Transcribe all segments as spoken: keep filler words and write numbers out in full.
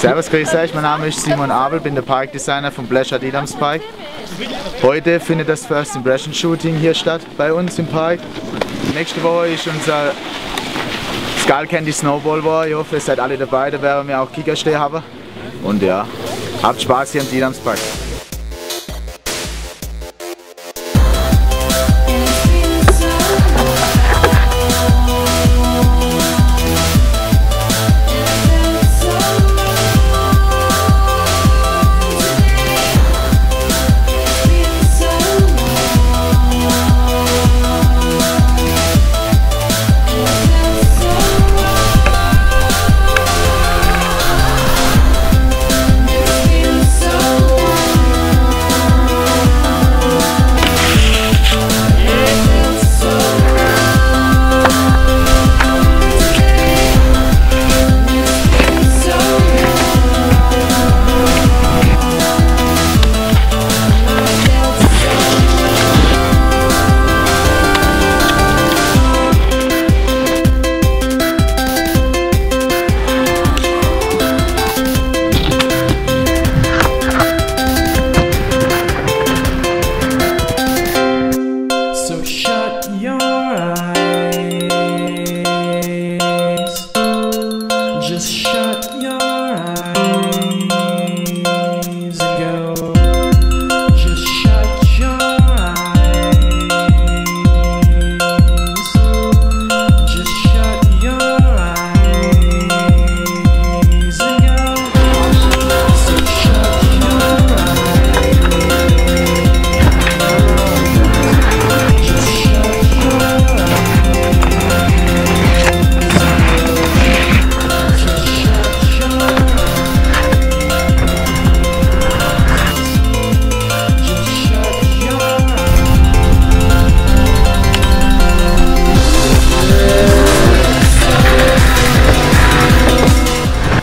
Servus, grüß euch, mein Name ist Simon Abel, bin der Parkdesigner von Pleasure Diedams Park. Heute findet das First Impression Shooting hier statt, bei uns im Park. Nächste Woche ist unser Skull Candy Snowball War. Ich hoffe, ihr seid alle dabei, da werden wir auch Kickersteh haben. Und ja, habt Spaß hier im Diedams Park.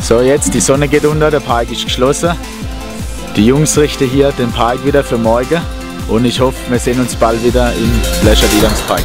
So, jetzt, die Sonne geht unter, der Park ist geschlossen. Die Jungs richten hier den Park wieder für morgen und ich hoffe, wir sehen uns bald wieder im Pleasure Diedams Park.